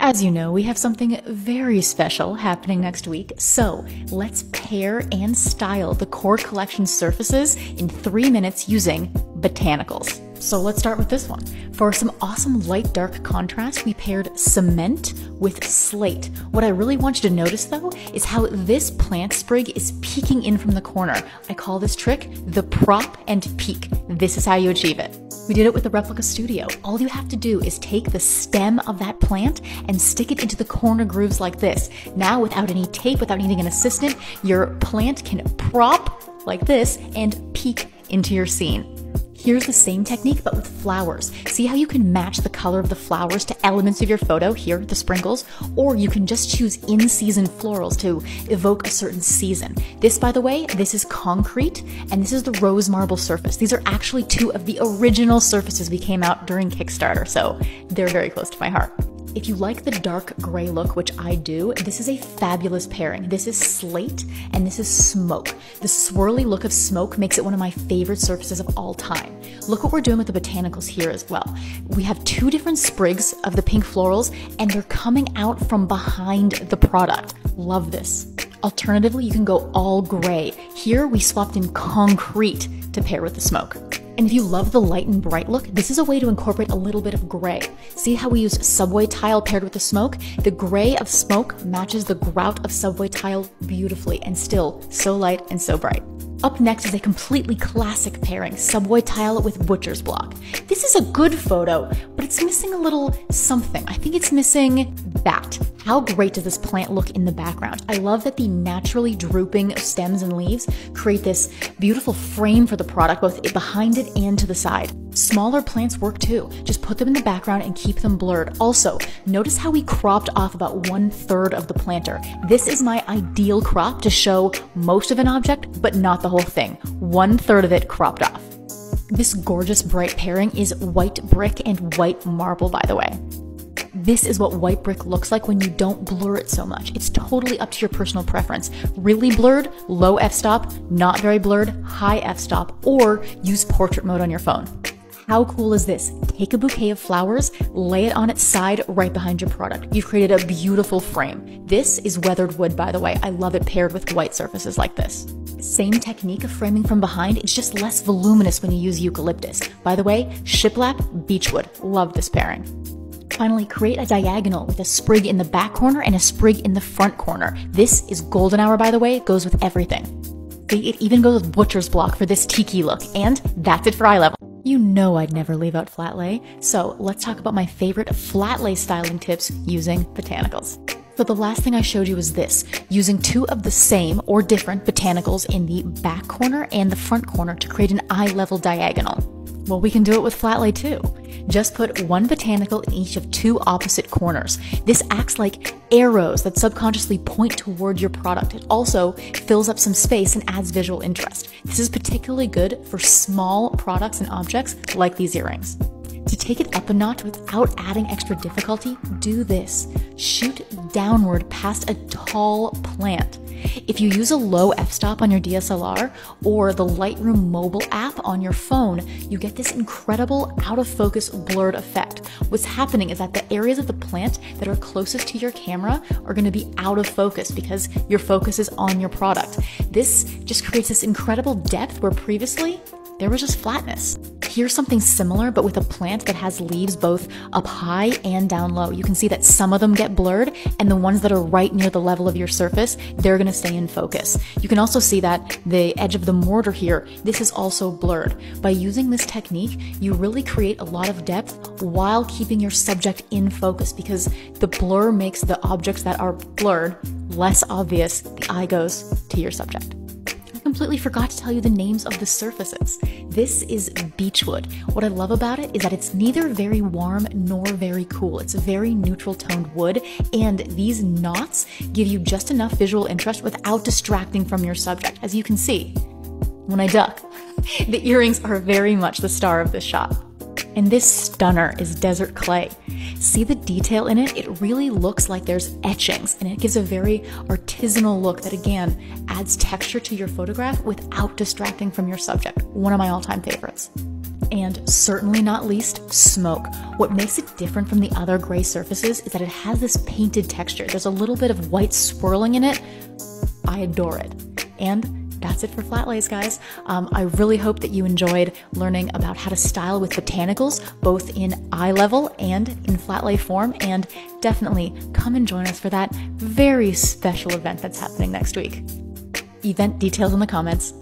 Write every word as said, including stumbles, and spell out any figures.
As you know, we have something very special happening next week, so let's pair and style the core collection surfaces in three minutes using botanicals. So let's start with this one. For some awesome light dark contrast, we paired cement with slate. What I really want you to notice though is how this plant sprig is peeking in from the corner. I call this trick the prop and peek. This is how you achieve it. We did it with the Replica Studio. All you have to do is take the stem of that plant and stick it into the corner grooves like this. Now, without any tape, without needing an assistant, your plant can prop like this and peek into your scene. Here's the same technique, but with flowers. See how you can match the color of the flowers to elements of your photo, here, the sprinkles, or you can just choose in-season florals to evoke a certain season. This, by the way, this is concrete, and this is the rose marble surface. These are actually two of the original surfaces we came out during Kickstarter, so they're very close to my heart. If you like the dark gray look, which I do, this is a fabulous pairing. This is slate and this is smoke. The swirly look of smoke makes it one of my favorite surfaces of all time. Look what we're doing with the botanicals here as well. We have two different sprigs of the pink florals and they're coming out from behind the product. Love this. Alternatively, you can go all gray. Here we swapped in concrete to pair with the smoke. And if you love the light and bright look, this is a way to incorporate a little bit of gray. See how we use subway tile paired with the smoke? The gray of smoke matches the grout of subway tile beautifully and still so light and so bright. Up next is a completely classic pairing, subway tile with butcher's block. This is a good photo, but it's missing a little something. I think it's missing that. How great does this plant look in the background? I love that the naturally drooping stems and leaves create this beautiful frame for the product, both behind it and to the side. Smaller plants work too. Just put them in the background and keep them blurred. Also, notice how we cropped off about one third of the planter. This is my ideal crop to show most of an object, but not the whole thing. One third of it cropped off. This gorgeous bright pairing is white brick and white marble, by the way. This is what white brick looks like when you don't blur it so much. It's totally up to your personal preference. Really blurred, low f-stop, not very blurred, high f-stop, or use portrait mode on your phone. How cool is this? Take a bouquet of flowers, lay it on its side right behind your product. You've created a beautiful frame. This is weathered wood, by the way. I love it paired with white surfaces like this. Same technique of framing from behind. It's just less voluminous when you use eucalyptus. By the way, shiplap, beechwood. Love this pairing. Finally, create a diagonal with a sprig in the back corner and a sprig in the front corner. This is golden hour, by the way. It goes with everything. See, it even goes with butcher's block for this tiki look. And that's it for eye level. You know I'd never leave out flat lay, so let's talk about my favorite flat lay styling tips using botanicals. So the last thing I showed you was this, using two of the same or different botanicals in the back corner and the front corner to create an eye level diagonal. Well, we can do it with flat lay too. Just put one botanical in each of two opposite corners. This acts like arrows that subconsciously point toward your product. It also fills up some space and adds visual interest. This is particularly good for small products and objects like these earrings. To take it up a notch without adding extra difficulty, do this. Shoot downward past a tall plant. If you use a low f-stop on your D S L R or the Lightroom mobile app on your phone, you get this incredible out-of-focus blurred effect. What's happening is that the areas of the plant that are closest to your camera are going to be out of focus because your focus is on your product. This just creates this incredible depth where previously there was just flatness. Here's something similar, but with a plant that has leaves both up high and down low. You can see that some of them get blurred, and the ones that are right near the level of your surface, they're gonna stay in focus. You can also see that the edge of the mortar here, this is also blurred. By using this technique, you really create a lot of depth while keeping your subject in focus because the blur makes the objects that are blurred less obvious. The eye goes to your subject. Completely forgot to tell you the names of the surfaces. This is beechwood. What I love about it is that it's neither very warm nor very cool. It's a very neutral toned wood, and these knots give you just enough visual interest without distracting from your subject. As you can see, when I duck, the earrings are very much the star of this shot. And this stunner is desert clay. See the detail in it? It really looks like there's etchings, and it gives a very artisanal look that again adds texture to your photograph without distracting from your subject. One of my all-time favorites. and certainly not least, smoke. What makes it different from the other gray surfaces is that it has this painted texture. There's a little bit of white swirling in it. I adore it. And that's it for flat lays, guys. Um, I really hope that you enjoyed learning about how to style with botanicals, both in eye level and in flat lay form, and definitely come and join us for that very special event that's happening next week. Event details in the comments.